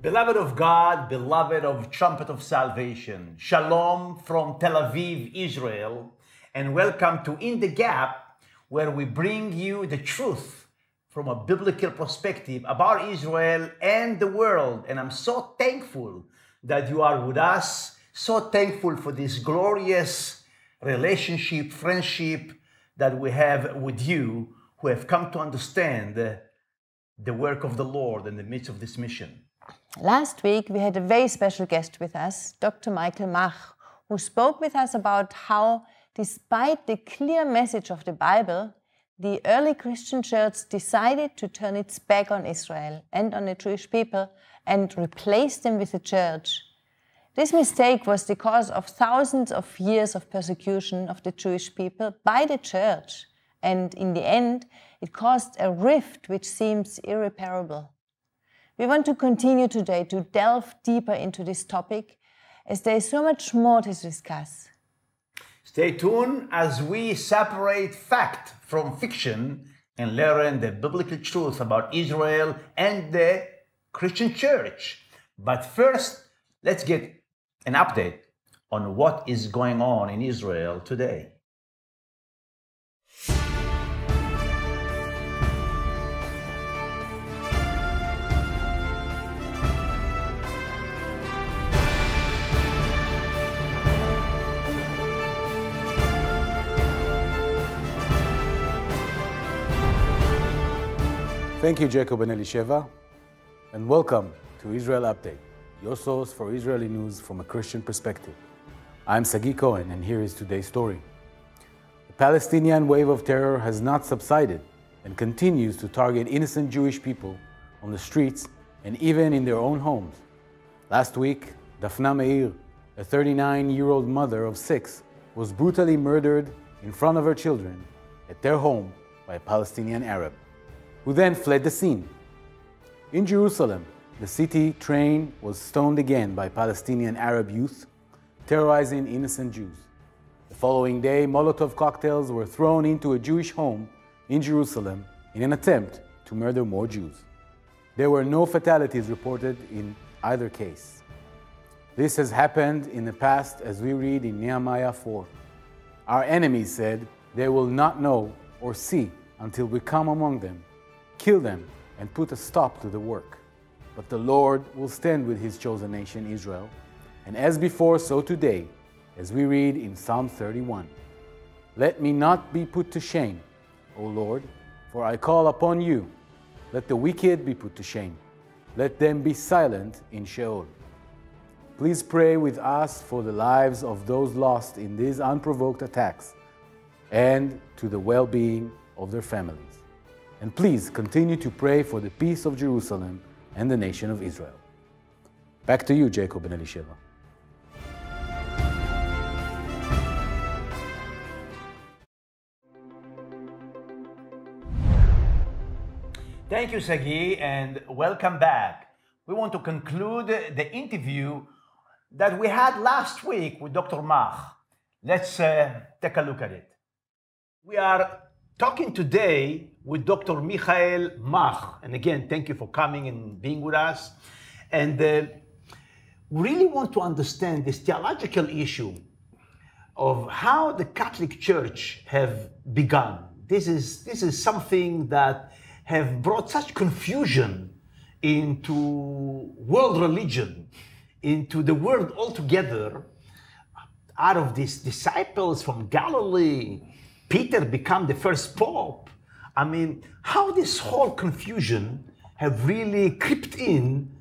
Beloved of God, beloved of Trumpet of Salvation, Shalom from Tel Aviv, Israel, and welcome to In the Gap, where we bring you the truth from a biblical perspective about Israel and the world. And I'm so thankful that you are with us, so thankful for this glorious relationship, friendship that we have with you, who have come to understand the work of the Lord in the midst of this mission. Last week, we had a very special guest with us, Dr. Michael Mach, who spoke with us about how, despite the clear message of the Bible, the early Christian church decided to turn its back on Israel and on the Jewish people and replace them with the church. This mistake was the cause of thousands of years of persecution of the Jewish people by the church. And in the end, it caused a rift which seems irreparable. We want to continue today to delve deeper into this topic, as there is so much more to discuss. Stay tuned as we separate fact from fiction and learn the biblical truth about Israel and the Christian church. But first, let's get an update on what is going on in Israel today. Thank you, Jacob and Elisheva, and welcome to Israel Update, your source for Israeli news from a Christian perspective. I'm Sagi Cohen, and here is today's story. The Palestinian wave of terror has not subsided and continues to target innocent Jewish people on the streets and even in their own homes. Last week, Dafna Meir, a 39-year-old mother of 6, was brutally murdered in front of her children at their home by a Palestinian Arab, who then fled the scene. In Jerusalem, the city train was stoned again by Palestinian Arab youth, terrorizing innocent Jews. The following day, Molotov cocktails were thrown into a Jewish home in Jerusalem in an attempt to murder more Jews. There were no fatalities reported in either case. This has happened in the past, as we read in Nehemiah 4. Our enemies said, "They will not know or see until we come among them, kill them, and put a stop to the work. But the Lord will stand with his chosen nation, Israel. And as before, so today, as we read in Psalm 31. Let me not be put to shame, O Lord, for I call upon you. Let the wicked be put to shame. Let them be silent in Sheol." Please pray with us for the lives of those lost in these unprovoked attacks and to the well-being of their families. And please continue to pray for the peace of Jerusalem and the nation of Israel. Back to you, Jacob and Elisheva. Thank you, Sagi, and welcome back. We want to conclude the interview that we had last week with Dr. Mach. Let's take a look at it. We are talking today with Dr. Michael Mach. And again, thank you for coming and being with us. And we really want to understand this theological issue of how the Catholic Church have begun. This is something that have brought such confusion into world religion, into the world altogether, out of these disciples from Galilee, Peter become the first pope. I mean, how this whole confusion have really crept in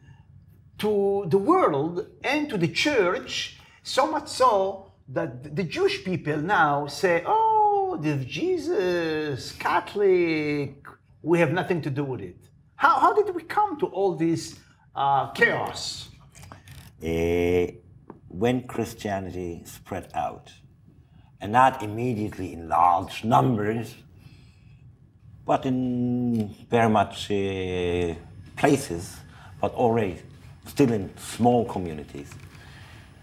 to the world and to the church, so much so that the Jewish people now say, "Oh, the Jesus, Catholic, we have nothing to do with it." How did we come to all this chaos? When Christianity spread out, and not immediately in large numbers, but in very much places, but already still in small communities,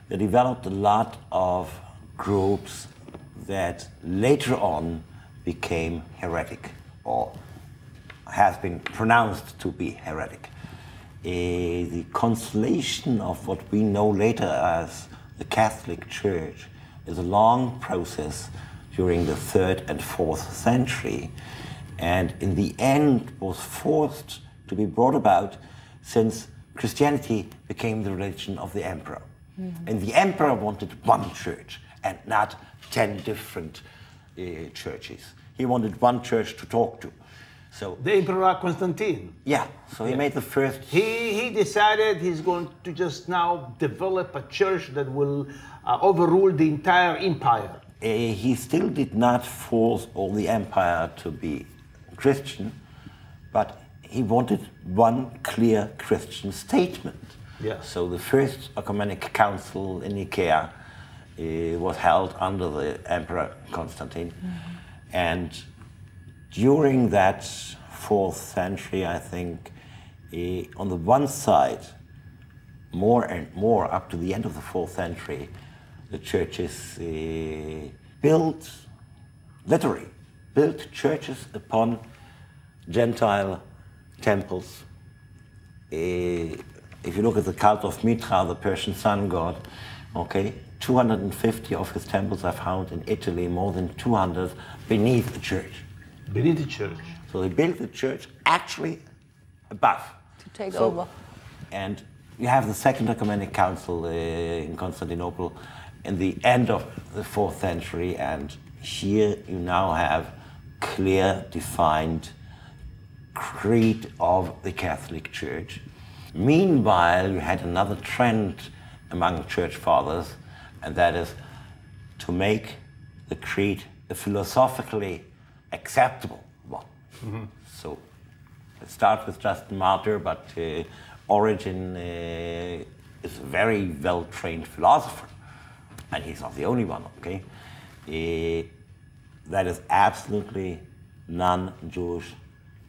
they developed a lot of groups that later on became heretic, or has been pronounced to be heretic. the consolation of what we know later as the Catholic Church is a long process during the 3rd and 4th century, and in the end was forced to be brought about since Christianity became the religion of the emperor. Mm-hmm. And the emperor wanted one church and not 10 different churches. He wanted one church to talk to. So the Emperor Constantine. Yeah, so he made the first... He decided he's going to just now develop a church that will overrule the entire empire. He still did not force all the empire to be Christian, but he wanted one clear Christian statement. Yeah. So the first Ecumenical Council in Nicaea was held under the Emperor Constantine. Mm-hmm. And during that 4th century, I think, on the one side, more and more up to the end of the 4th century, the churches built, literally, built churches upon Gentile temples. If you look at the cult of Mithra, the Persian sun god, okay, 250 of his temples are found in Italy, more than 200 beneath the church. Beneath the church. So they built the church actually above. To take over. And you have the Second Ecumenical Council in Constantinople in the end of the 4th century, and here you now have clear, defined creed of the Catholic Church. Meanwhile, you had another trend among church fathers, and that is to make the creed a philosophically acceptable one. Mm-hmm. So let's start with Justin Martyr, but Origen is a very well-trained philosopher, and he's not the only one, okay? That is absolutely non-Jewish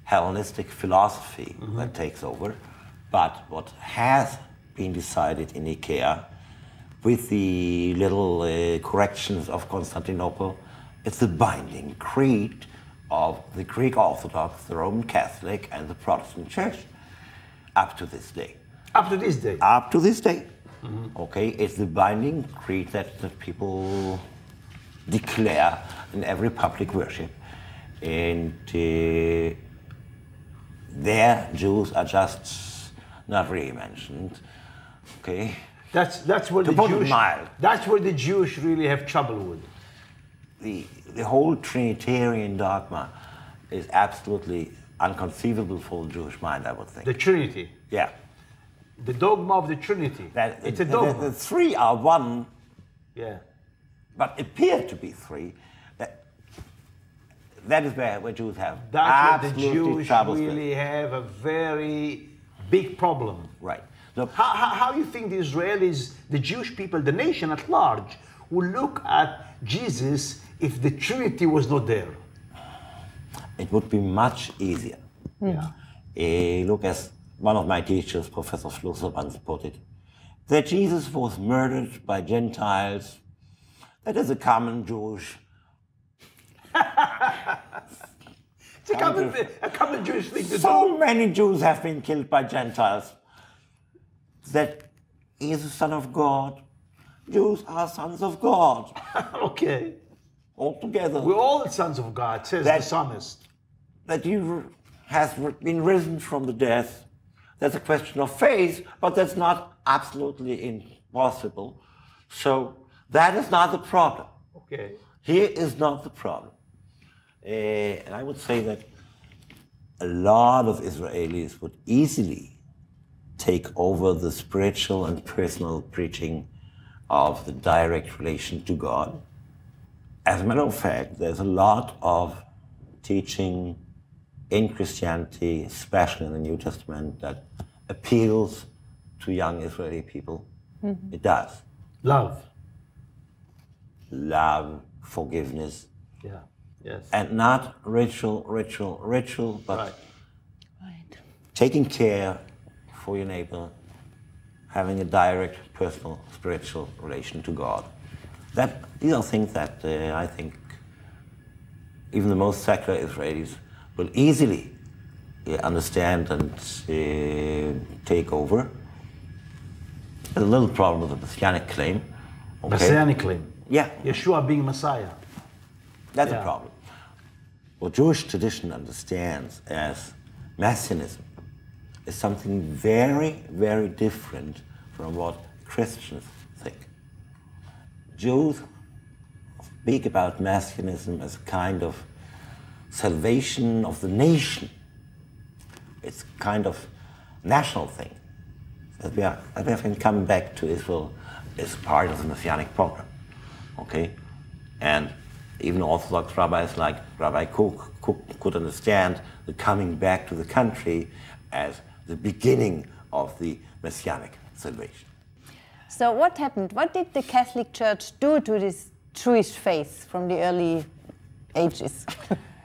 Hellenistic philosophy mm-hmm. that takes over. But what has been decided in Nicaea, with the little corrections of Constantinople, it's the binding creed of the Greek Orthodox, the Roman Catholic, and the Protestant Church up to this day. Up to this day? Up to this day. Mm-hmm. Okay, it's the binding creed that, people declare in every public worship. And there, Jews are just not really mentioned, okay? That's where the Jewish really have trouble with. The whole Trinitarian dogma is absolutely unconceivable for the Jewish mind, I would think. The Trinity? Yeah. The dogma of the Trinity. It's a dogma. The three are one, yeah, but appear to be three. That is where Jews have That's where the Jewish really have a very big problem. Right. So how do you think the Israelis, the Jewish people, the nation at large, will look at Jesus if the Trinity was not there? It would be much easier. Yeah. Look, as one of my teachers, Professor Flusser, once put it, that Jesus was murdered by Gentiles, that is a common Jewish... It's a common Jewish thing to do. So many Jews have been killed by Gentiles. That he is the Son of God. Jews are sons of God. Okay. All together. We're all sons of God, says the psalmist. That he has been risen from the death. That's a question of faith, but that's not absolutely impossible. So that is not the problem. Okay. Here is not the problem. And I would say that a lot of Israelis would easily take over the spiritual and personal preaching of the direct relation to God. As a matter of fact, there's a lot of teaching in Christianity, especially in the New Testament, that appeals to young Israeli people. Mm-hmm. It does. Love. Love, forgiveness. Yeah. Yes. And not ritual, but taking care for your neighbor, having a direct, personal, spiritual relation to God. These are things that I think even the most secular Israelis will easily understand and take over. A little problem with the Messianic claim. Okay. Messianic claim? Yeah. Yeshua being Messiah. That's a problem. What Jewish tradition understands as Messianism is something very, very different from what Christians think. Jews speak about Messianism as a kind of salvation of the nation. It's a kind of national thing. That we have come back to Israel is part of the Messianic program, okay? And even Orthodox rabbis like Rabbi Cook could understand the coming back to the country as the beginning of the Messianic salvation. So what happened? What did the Catholic Church do to this Jewish faith from the early ages?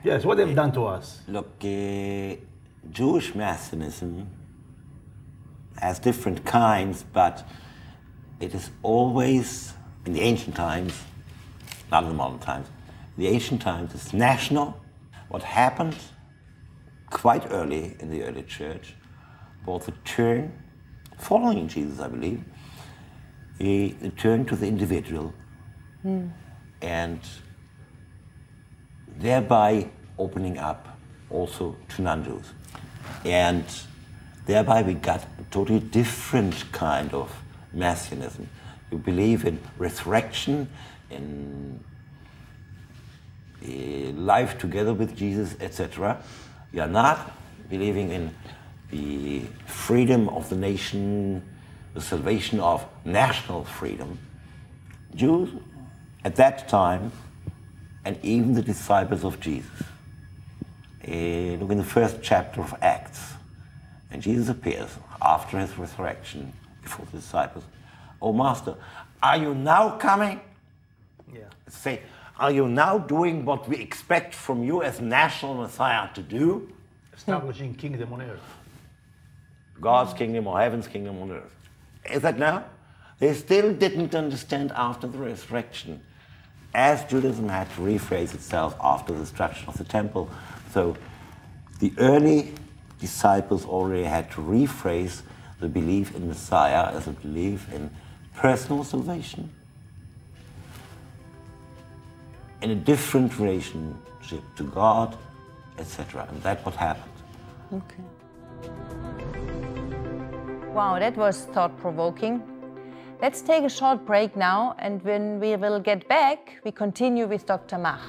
Yes, what they've done to us? Look, Jewish Messianism has different kinds, but it is always, in the ancient times, not in the modern times, in the ancient times it's national. What happened quite early in the early church was the turn, following Jesus, I believe, the turn to the individual, and thereby opening up also to non-Jews. And thereby we got a totally different kind of Messianism. You believe in resurrection, in life together with Jesus, etc. You are not believing in the freedom of the nation, the salvation of national freedom. Jews at that time, and even the disciples of Jesus, look in the first chapter of Acts, and Jesus appears after his resurrection before the disciples. "Oh, Master, are you now coming?" Yeah. Say, "Are you now doing what we expect from you as national Messiah to do? Establishing kingdom on earth. God's kingdom or heaven's kingdom on earth." Is that now? They still didn't understand after the resurrection, as Judaism had to rephrase itself after the destruction of the temple. So the early disciples already had to rephrase the belief in Messiah as a belief in personal salvation, in a different relationship to God, etc. And that's what happened. Okay. Wow, that was thought-provoking. Let's take a short break now, and when we will get back, we continue with Dr. Mach.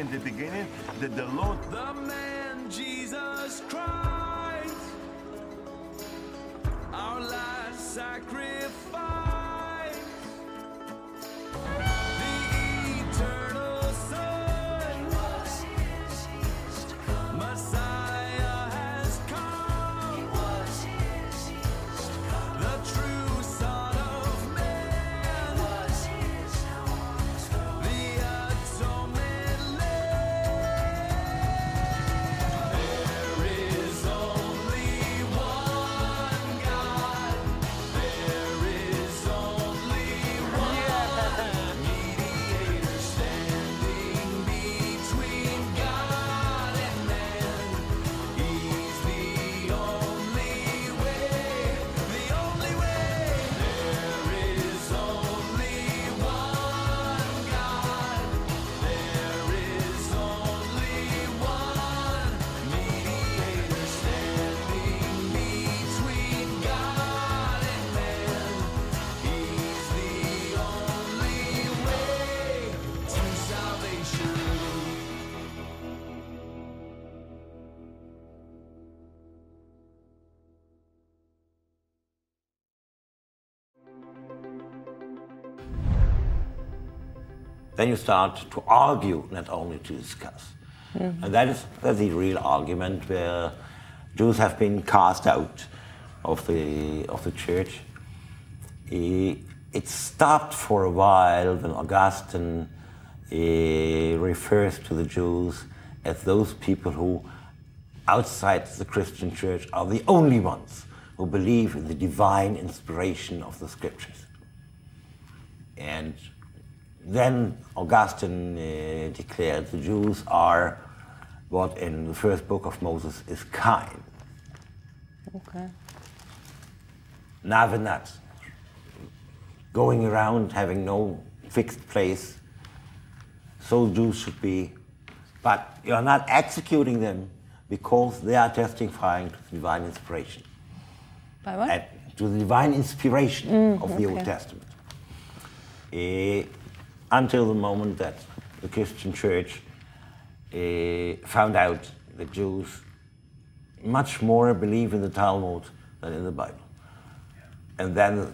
In the beginning, that the Lord, the man Jesus Christ, sacrifice, the eternal Son, Messiah has come, the true Son of Man, the atonement lamb. There is only one God, there is only one mediator standing between God and man. He's the only way, there is only one God, there is only one mediator standing between God and man. He's the only way to salvation. Then you start to argue, not only to discuss. And that's the real argument where Jews have been cast out of the church. It stopped for a while when Augustine refers to the Jews as those people who, outside the Christian church, are the only ones who believe in the divine inspiration of the scriptures. And then Augustine declared the Jews are what in the first book of Moses is Cain. Okay. Navenat, going around having no fixed place, so Jews should be, but you are not executing them because they are testifying to the divine inspiration. By what? To the divine inspiration of the Old Testament. Until the moment that the Christian Church found out that Jews much more believe in the Talmud than in the Bible. And then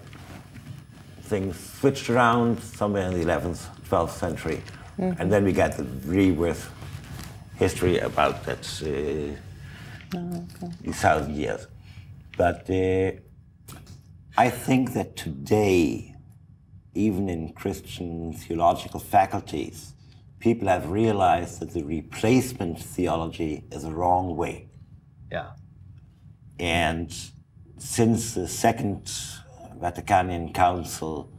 things switched around somewhere in the 11th, 12th century. And then we got the rebirth history about that 1,000 years. But I think that today, even in Christian theological faculties, people have realized that the replacement theology is a wrong way. Yeah. And since the Second Vatican Council,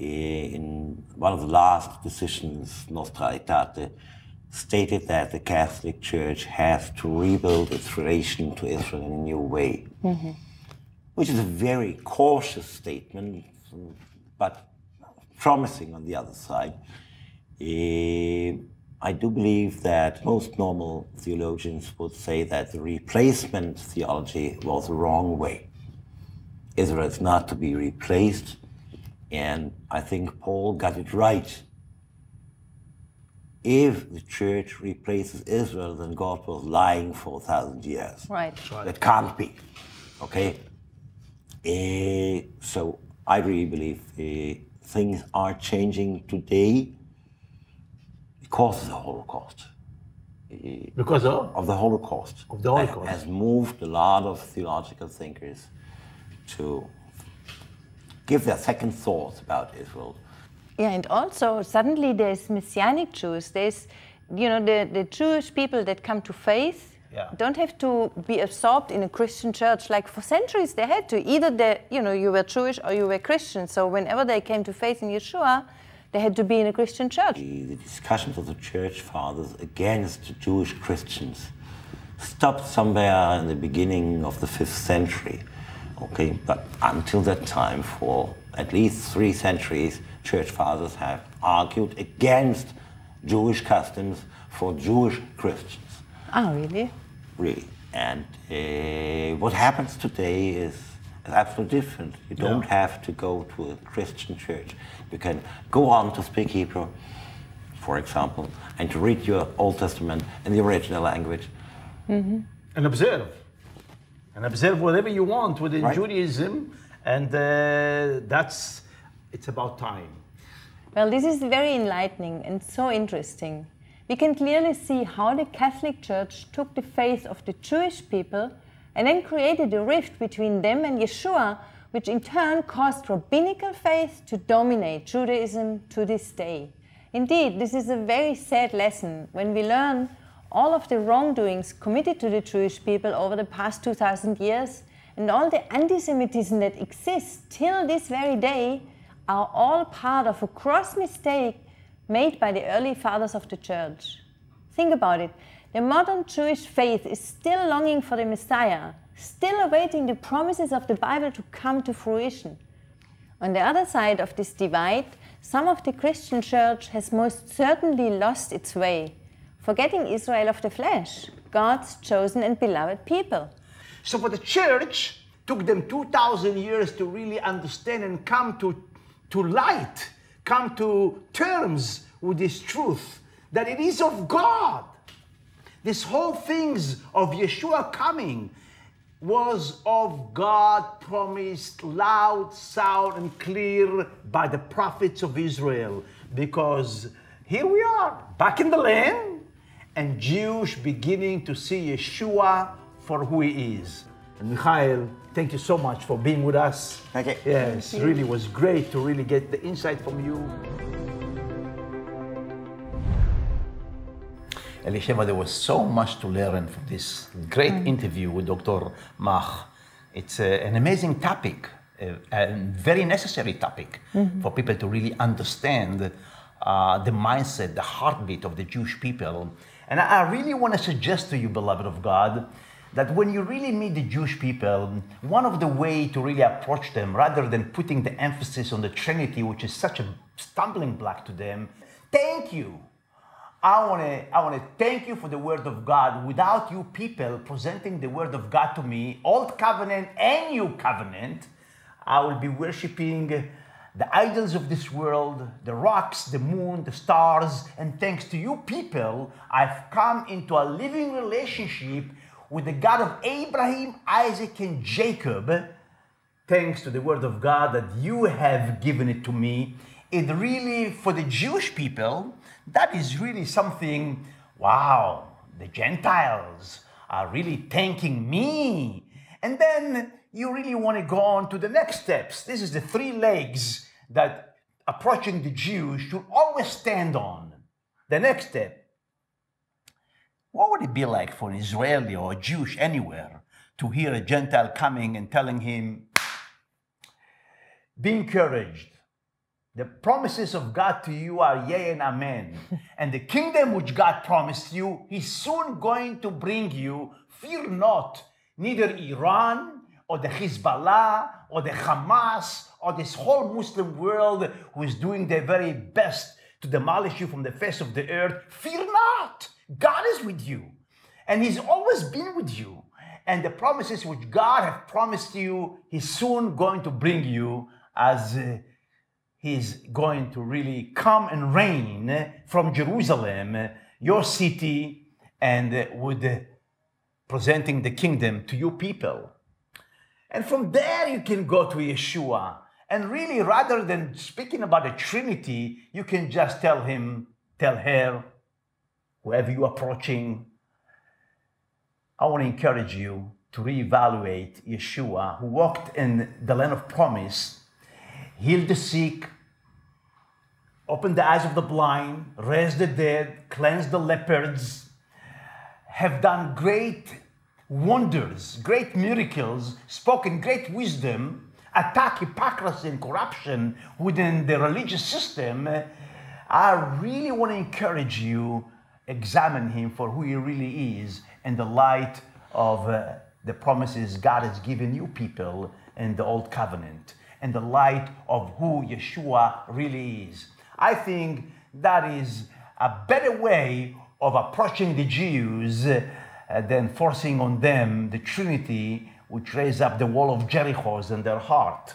in one of the last decisions, Nostra Aetate, stated that the Catholic Church has to rebuild its relation to Israel in a new way, which is a very cautious statement, but promising on the other side. I do believe that most normal theologians would say that the replacement theology was the wrong way. Israel is not to be replaced, and I think Paul got it right. If the church replaces Israel, then God was lying for 1,000 years. Right. That can't be, okay? So I really believe things are changing today because of the Holocaust. Because of? Of the Holocaust. Of the Holocaust. Has moved a lot of theological thinkers to give their second thoughts about Israel. Yeah, and also suddenly there's Messianic Jews. There's, you know, the Jewish people that come to faith. Yeah. Don't have to be absorbed in a Christian church. Like for centuries they had to. Either they, you know, you were Jewish or you were Christian. So whenever they came to faith in Yeshua, they had to be in a Christian church. The discussions of the church fathers against Jewish Christians stopped somewhere in the beginning of the 5th century. Okay, but until that time, for at least 3 centuries, church fathers have argued against Jewish customs for Jewish Christians. Oh, really? Really. And what happens today is absolutely different. You don't have to go to a Christian church. You can go on to speak Hebrew, for example, and to read your Old Testament in the original language. And observe. And observe whatever you want within Judaism And it's about time. Well, this is very enlightening and so interesting. We can clearly see how the Catholic Church took the faith of the Jewish people and then created a rift between them and Yeshua, which in turn caused rabbinical faith to dominate Judaism to this day. Indeed, this is a very sad lesson when we learn all of the wrongdoings committed to the Jewish people over the past 2,000 years, and all the anti-Semitism that exists till this very day are all part of a gross mistake made by the early fathers of the Church. Think about it. The modern Jewish faith is still longing for the Messiah, still awaiting the promises of the Bible to come to fruition. On the other side of this divide, some of the Christian Church has most certainly lost its way, forgetting Israel of the flesh, God's chosen and beloved people. So for the Church, it took them 2,000 years to really understand and come to light, come to terms with this truth, that it is of God. This whole things of Yeshua coming was of God promised loud, sound, and clear by the prophets of Israel. Because here we are, back in the land, and Jews beginning to see Yeshua for who he is. And Mikhail, thank you so much for being with us. Okay. Yes, it really was great to really get the insight from you. Elisheva, there was so much to learn from this great interview with Dr. Mach. It's an amazing topic, a very necessary topic for people to really understand the mindset, the heartbeat of the Jewish people. And I really want to suggest to you, beloved of God, that when you really meet the Jewish people, one of the ways to really approach them, rather than putting the emphasis on the Trinity, which is such a stumbling block to them, thank you. I want to thank you for the Word of God. Without you people presenting the Word of God to me, Old Covenant and New Covenant, I will be worshiping the idols of this world, the rocks, the moon, the stars, and thanks to you people, I've come into a living relationship with the God of Abraham, Isaac, and Jacob, thanks to the Word of God that you have given it to me. It really, for the Jewish people, that is really something, wow, the Gentiles are really thanking me. And then you really want to go on to the next steps. This is the three legs that approaching the Jews should always stand on. The next step. What would it be like for an Israeli or a Jewish anywhere to hear a Gentile coming and telling him, be encouraged. The promises of God to you are yea and amen. And the kingdom which God promised you, he's soon going to bring you. Fear not, neither Iran or the Hezbollah or the Hamas or this whole Muslim world who is doing their very best to demolish you from the face of the earth. Fear not, God is with you. And he's always been with you. And the promises which God has promised you, he's soon going to bring you as he's going to really come and reign from Jerusalem, your city, and with presenting the kingdom to you people. And from there you can go to Yeshua. And really, rather than speaking about the Trinity, you can just tell him, tell her, whoever you're approaching, I want to encourage you to reevaluate Yeshua, who walked in the land of promise, healed the sick, opened the eyes of the blind, raised the dead, cleansed the lepers, have done great wonders, great miracles, spoken great wisdom, attacked hypocrisy and corruption within the religious system. I really want to encourage you, examine him for who he really is in the light of the promises God has given you people in the Old Covenant, and the light of who Yeshua really is. I think that is a better way of approaching the Jews than forcing on them the Trinity, which raised up the wall of Jericho in their heart.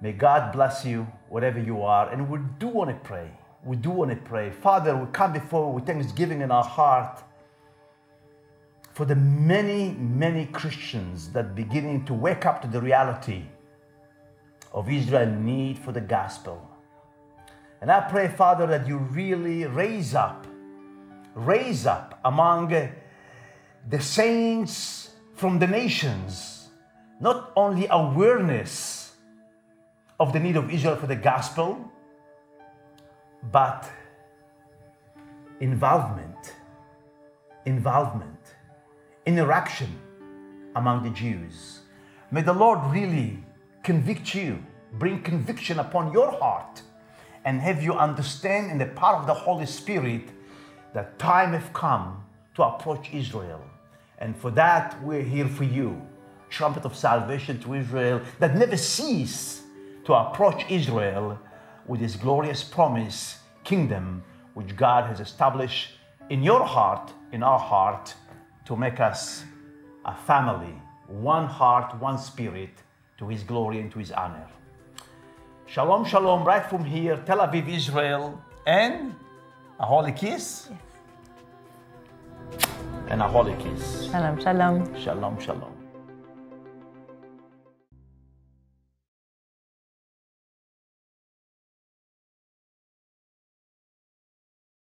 May God bless you, wherever you are, and we do want to pray. We do want to pray. Father, we come before you with thanksgiving in our heart. for the many, many Christians that beginning to wake up to the reality of Israel's need for the gospel. And I pray, Father, that you really raise up among the saints from the nations, not only awareness of the need of Israel for the gospel, but involvement, interaction among the Jews. May the Lord really convict you, bring conviction upon your heart, and have you understand in the power of the Holy Spirit that time has come to approach Israel. And for that, we're here for you. Trumpet of Salvation to Israel that never cease to approach Israel with his glorious promise, kingdom, which God has established in your heart, in our heart, to make us a family, one heart, one spirit, to his glory and to his honor. Shalom, shalom, right from here, Tel Aviv, Israel, and a holy kiss. Yes. And a holy kiss. Shalom, shalom. Shalom, shalom.